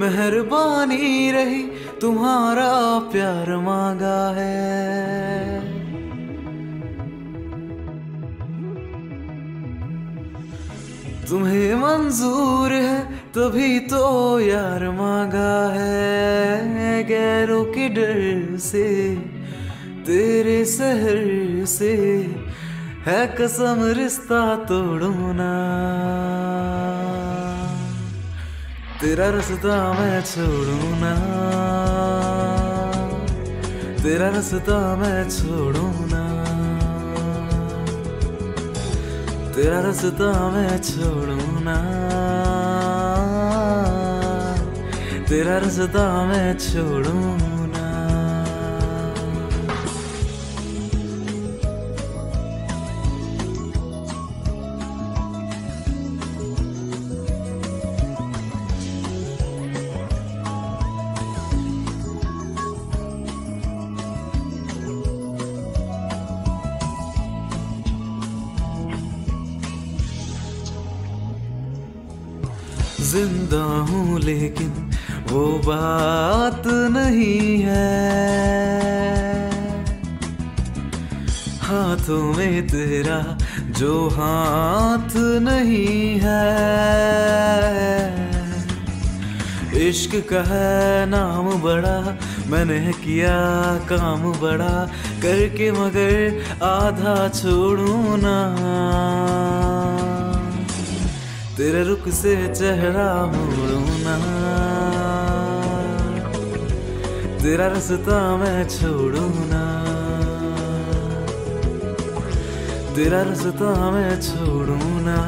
मेहरबानी रही, तुम्हारा प्यार मांगा है। तुम्हें मंजूर है तभी तो यार मांगा है। गैरों के डर से तेरे सहर से है कसम रिश्ता तोड़ो ना। तेरा रास्ता मैं छोड़ू ना, तेरा रास्ता मैं छोड़ू ना, तेरा रास्ता मैं छोड़ू ना, तेरा रास्ता मैं छोड़ू ना। जिंदा हूँ लेकिन वो बात नहीं है। हाथों में तेरा जो हाथ नहीं है। इश्क का है नाम बड़ा, मैंने किया काम बड़ा, करके मगर आधा छोड़ू ना। तेरे रुख से चेहरा मोड़ू ना, तेरा रास्ता मैं छोड़ू ना, तेरा रास्ता मैं छोड़ू ना,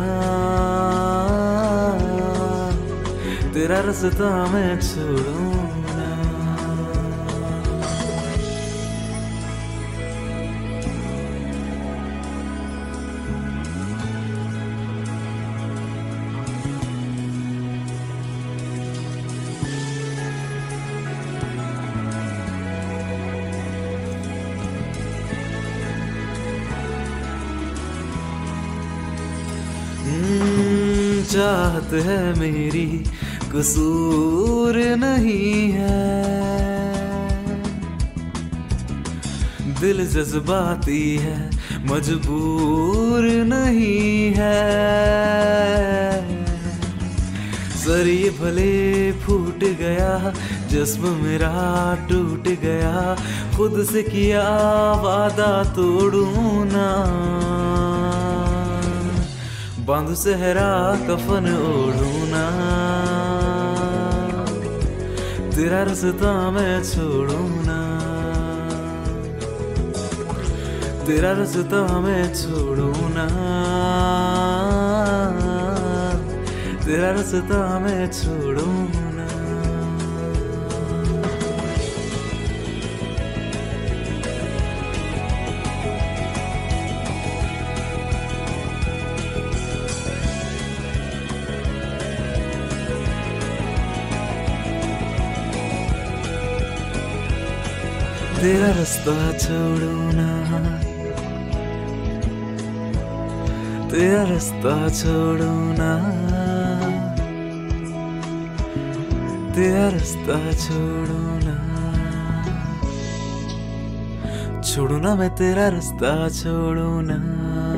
तेरा रास्ता मैं छोड़ू। चाहत है मेरी कसूर नहीं है। दिल जज्बाती है मजबूर नहीं है। सर ये भले फूट गया, जिस्म मेरा टूट गया, खुद से किया वादा तोड़ू ना। बांधू सहरा कफन ओढ़ू ना, तेरा रास्ता मैं छोड़ू ना, तेरा रास्ता मैं छोड़ू ना, तेरा रास्ता मैं छोड़ू ना। तेरा रास्ता छोड़ू ना, तेरा रास्ता छोड़ू ना, तेरा रास्ता छोड़ू ना, छोड़ू ना मैं तेरा रास्ता छोड़ू ना।